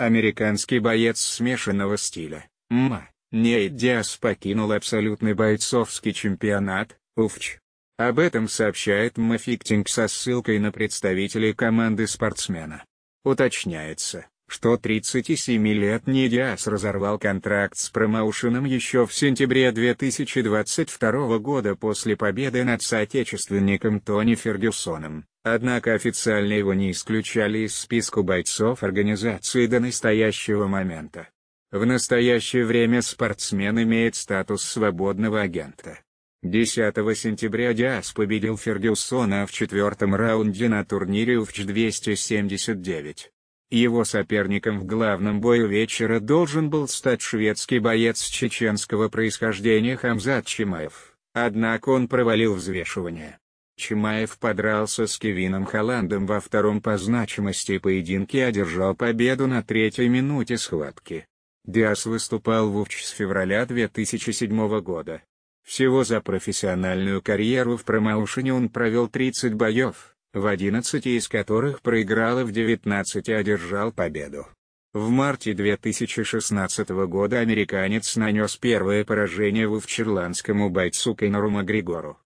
Американский боец смешанного стиля, ММА, Нейт Диас покинул абсолютный бойцовский чемпионат, УФЧ. Об этом сообщает MMA Fighting со ссылкой на представителей команды спортсмена. Уточняется, что 37-летний Диас разорвал контракт с промоушеном еще в сентябре 2022 года после победы над соотечественником Тони Фергюсоном, однако официально его не исключали из списка бойцов организации до настоящего момента. В настоящее время спортсмен имеет статус свободного агента. 10 сентября Диас победил Фергюсона в четвертом раунде на турнире UFC 279. Его соперником в главном бою вечера должен был стать шведский боец чеченского происхождения Хамзат Чимаев, однако он провалил взвешивание. Чимаев подрался с Кевином Холландом во втором по значимости поединке и одержал победу на третьей минуте схватки. Диас выступал в UFC с февраля 2007 года. Всего за профессиональную карьеру в промоушене он провел 30 боев, в 11 из которых проиграл и в 19 одержал победу. В марте 2016 года американец нанес первое поражение в UFC ирландскому бойцу Конору Макгрегору.